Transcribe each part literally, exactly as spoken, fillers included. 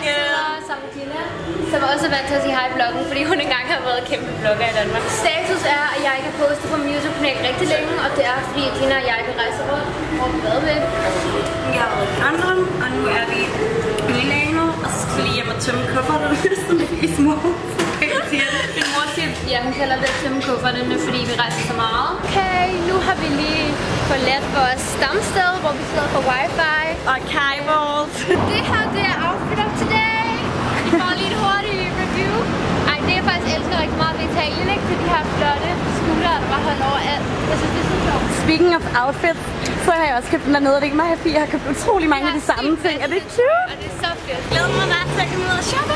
også sidder som Gina, som også er vant til at sige hej i bloggen, fordi hun engang har været kæmpe blogger i Danmark. Status er, at jeg ikke har postet på min YouTube-kanal rigtig længe, og det er fordi Gina og jeg vil rejse rundt og hvad med. Jeg har været i London, og nu er vi i Milano, og så skal vi hjem og tømme kufferterne, som er små. Min mor siger, ja, hun kalder det at tømme kufferterne, fordi vi rejser så meget. Okay, nu har vi lige forladt vores stamsted, hvor vi sidder på wifi. Archival. Det her, det er outfit of today. Vi får lige en hurtig review. Ej, det er faktisk elsker rigtig meget ved Italien, ikke? Til de her flotte skuldre, der bare holder over alt. Jeg synes, det er så sjovt. Speaking of outfits, så har jeg også købt den dernede, og det er ikke mig her, fordi jeg har købt utrolig mange af de samme ting. Er det cute? Og det er så fedt. Glæder mig meget til at komme ud og shoppe.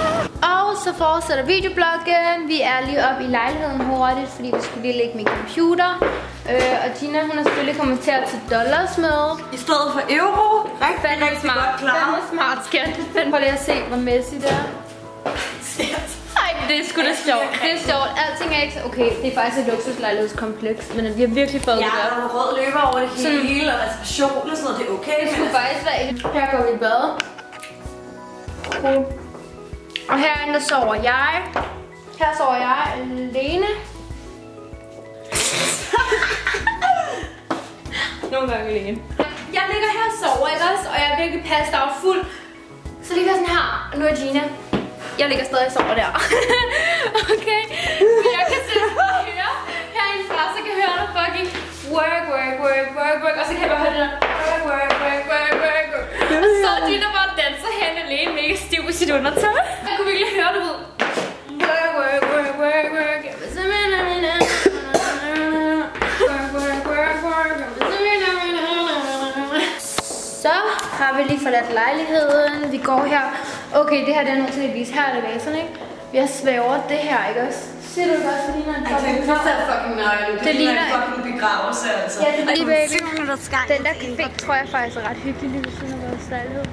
Og så fortsætter videobloggen. Vi er lige oppe i lejligheden hurtigt, fordi vi skulle lige lægge min computer. Øh, og Gina, hun har selvfølgelig kommenteret til dollars med i stedet for euro. Rigtig, rigtig, rigtig smart. Godt klar. Fandme smart, skat. Prøv lige at se, hvor Messi det er. Ej, det er sgu da sjovt. Det er sjovt. Alting er ikke så... Okay, det er faktisk et luksuslejlighedskompleks, men vi har virkelig fået ja, det op. Ja, rød løber over det hele, og reservation og sådan noget, det er okay. Det skulle men... faktisk være et... Her går vi i bad. Okay. Og herinde der sover jeg. Her sover jeg alene. Nogle gange alene. Jeg ligger her og sover ellers, og jeg er virkelig passet af fuld. Så ligger jeg sådan her, og nu er Gina. Jeg ligger stadig og sover der. Okay? Jeg kan sidde og høre herindefra, så kan jeg høre der fucking work, work, work, work, work. Og så kan jeg bare høre det der work, work, work, work, work, work. Og så er Gina bare danser hen alene, mega stiv i sit undertøj. Jeg kunne virkelig høre det ud. Work, work, work, work, work. Så har vi lige forladt lejligheden. Vi går her. Okay, det her er nødt til at vise. Her er elevatoren, ikke? Jeg svæver det her, ikke også? Ser du godt, det ligner en fucking nøgle. Det ligner en fucking begravelse, altså. Ja, det ligner en fucking begravelse. Den der café tror jeg faktisk er ret hyggelig lige ved siden af vores lejlighed.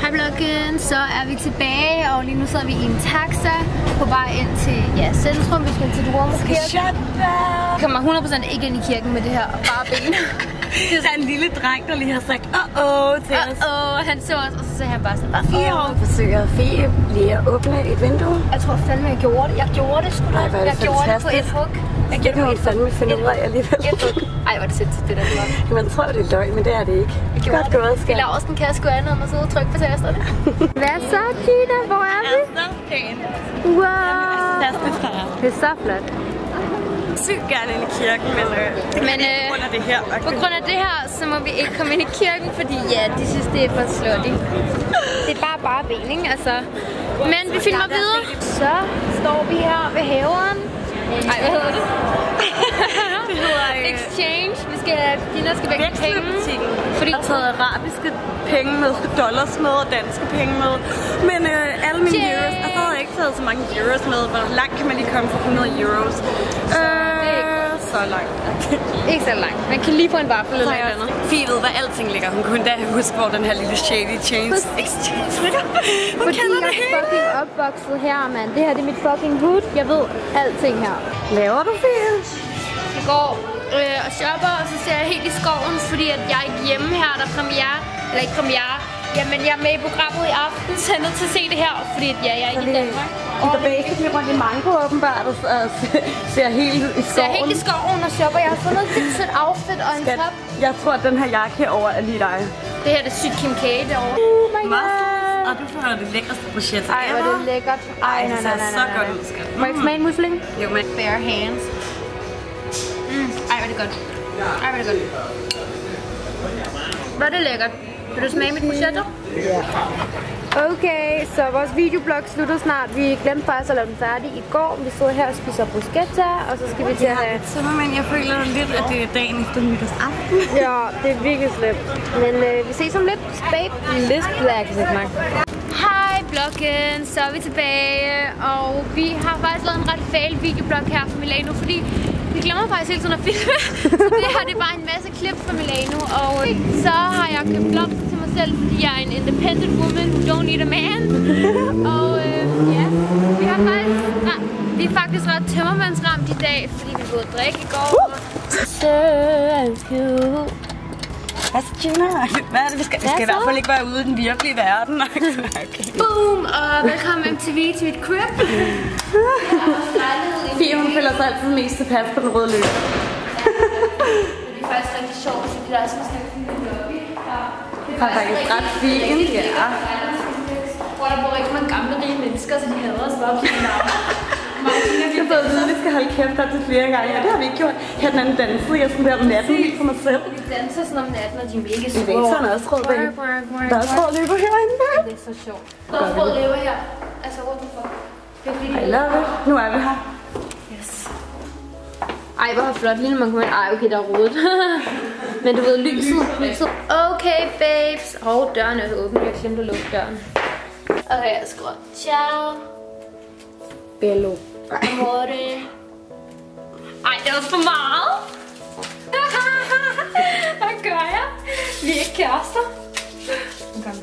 Hej vloggen, så er vi tilbage, og lige nu sidder vi i en taxa på vej ind til ja, centrum. Vi skal til Duomo kirken. Vi kommer hundrede procent ikke ind i kirken med det her bare ben. Der er en lille dreng, der lige har sagt åh åh til os. Åh åh, han så os, og så sagde han bare sådan bare åh. Jeg forsøger Fie lige at åbne et vindue. Jeg tror fandme, jeg gjorde det. Jeg gjorde det sgu da. Ej, var det jeg fantastisk. Gjorde det på et hug. Jeg gjorde det på et fandme finde ud af alligevel. Et hug. Ej, var det sindssygt det der det var. Jamen, jeg tror, det er løgn, men det er det ikke. Jeg gjorde godt det. Godt gået, skat. Vi laver også en kasse gå andet om at sidde og trykke på tasterne. Hvad så, Gina? Hvor er vi? Det er så pænt. Wow. Det er så flot. Sygt gerne ind i kirken, men, øh, det men øh, på grund af det her. Okay. På grund af det her, så må vi ikke komme ind i kirken, fordi ja, de synes, det er for slutty. Det er bare bare ben, ikke? Altså. Men vi filmer videre. Så står vi her ved haveren. Ej, hvad hedder det? Det hedder øh, exchange. Vi skal, Gina skal væk med penge. Fordi der taget arabiske penge med, dollars med og danske penge med. Men øh, alle mine euros, og så havde jeg ikke taget så mange euros med. Hvor langt kan man lige komme for hundrede euros? Så langt. Ikke så langt. Man kan lige få en vaffel eller noget andet. Fie ved, hvor alting ligger. Hun kunne endda huske, hvor den her lille shady change exchange ligger. Hun fordi kender det hele. Jeg er fucking opvokset her, mand. Det her det er mit fucking hood. Jeg ved alting her. Laver du, Fie? Jeg går øh, og shopper, og så ser jeg helt i skoven, fordi at jeg er ikke hjemme her. Der er premiere. Eller ikke premiere. Jamen, jeg er med i programmet i aften, så jeg er nødt til at se det her, fordi ja, jeg er ikke i Danmark. Og der bag bliver rundt i mango åbenbart, og ser helt i skoven. Ser helt i skoven og shopper. Jeg har fundet et sindssygt outfit og en top. Jeg tror, at den her jakke herovre er lige dig. Det her det er sygt Kim K derovre. Oh my god. Og du får det lækkerste bruschetta ever. Ej, hvor er det lækkert. Ej, det ser så godt ud, skat. Må jeg ikke smage en musling? Jo, man. Bare hands. Ej, hvor er det godt. Ej, hvor er det godt. Hvor er det lækkert. Vil du smage mit bruschetta? Ja. Okay, så vores videoblog slutter snart. Vi glemte faktisk at lave den færdig i går. Vi sidder her og spiser bruschetta, og så skal vi til at... Jeg har det tømme, men jeg føler lidt, at det er dagen efter nytårsaften. Ja, det er virkelig slemt. Men øh, vi ses om lidt. Babe, list black, lidt mange. Hej bloggen, så er vi tilbage. Og vi har faktisk lavet en ret fail videoblog her fra Milano, fordi vi glemmer faktisk hele tiden at filme. Så det her det er bare en masse klip fra Milano. Og så har jeg købt blomster til mig selv, fordi jeg er en independent woman who don't need a man. Og øh, ja, vi har faktisk... Nej, vi er faktisk ret tømmermandsramt i dag, fordi vi både drikke i går. So I'm cute. Hvad Gina? Hvad er det, vi skal? Vi skal i hvert fald ikke være ude i den virkelige verden. Okay. Boom! Og velkommen M T V til mit crib. Fie, hun føler sig altid mest tilpas på den røde løb. Ja, det er faktisk rigtig sjovt, fordi det er også sådan en lobby. Det er faktisk ret fint, ja. Hvor der bor ikke mange gamle rige mennesker, så de hader os bare på sin navn. Jeg har fået at vide, at vi skal holde kæft her til flere gange, og det har vi ikke gjort. Her den anden dansede jeg sådan der om natten helt for mig selv. Vi danser sådan om natten, og de er mega store. Invasoren er også rød bag. Der er også rød løber herinde. Det er så sjovt. Der er også rød løber her. Altså rundt for. I love it. Nu er vi her. Yes. Ej, hvor flot. Lige når man kommer ind. Ej, okay, der er rodet. Men du ved, lyset. lyset. Okay, babes. Hov, oh, døren er åben. Jeg glemte at lukke døren. Okay, jeg skruer. Ciao. Bello. Amore. Ej, det er også for meget. Hvad gør jeg? Vi er ikke kærester. Okay.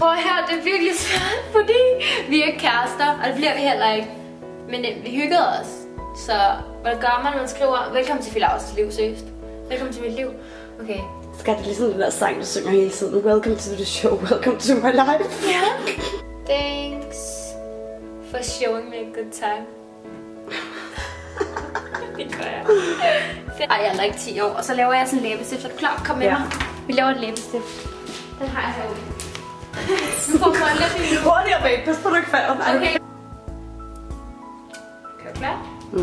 Og her, det er virkelig svært, fordi vi er ikke kærester, og det bliver vi heller ikke. Men vi hyggede os. Så hvad gør man, når man skriver, velkommen til Fie Laursens liv, seriøst. Velkommen til mit liv. Okay. Skal det ligesom den der sang, du synger hele tiden? Welcome to the show, welcome to my life. Ja. Thanks. For showing me a good time. Det gør jeg. Ej, jeg er ikke ti år, og så laver jeg sådan en læbestift. Er du klar? Kom med ja. mig. Vi laver et læbestift. Den har jeg herude. Du får godt lidt nu. Hurtigere, babe. Pas på, du ikke falder. Okay. Kører du klar? Mm.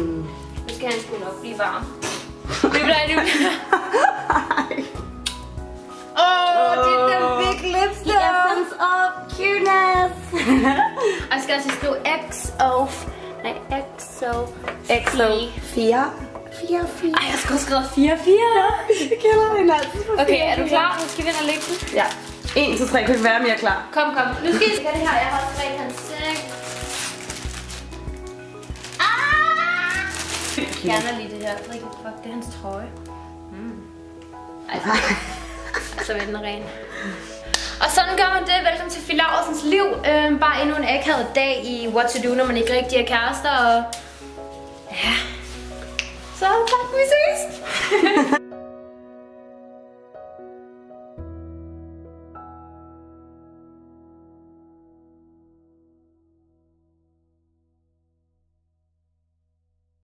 Nu skal han sgu nok blive varm. Det bliver nu. Åh, oh, det er den big lipstick. Yeah, thumbs up. Cuteness. Og jeg skal altså skrive X O. Nej, X O. X O. fire. fire fire. Ej, jeg skal også skrive fire fire. Det gælder en altid. Okay, er du klar? Nu skal vi ind og lægge den. Ja. en til tre. Kan vi være mere klar? Kom, kom. Nu skal vi gøre det her. Jeg har tre handsæk. Ah! Jeg gerne lige det her. Fuck, det er hans trøje. Mm. Ej, så vil den ren. Og sådan gør man det. Velkommen til Fie Laursens liv. Øhm, bare endnu en akavet dag i what to do, når man ikke rigtig er kærester. Og ja, så tak, vi ses.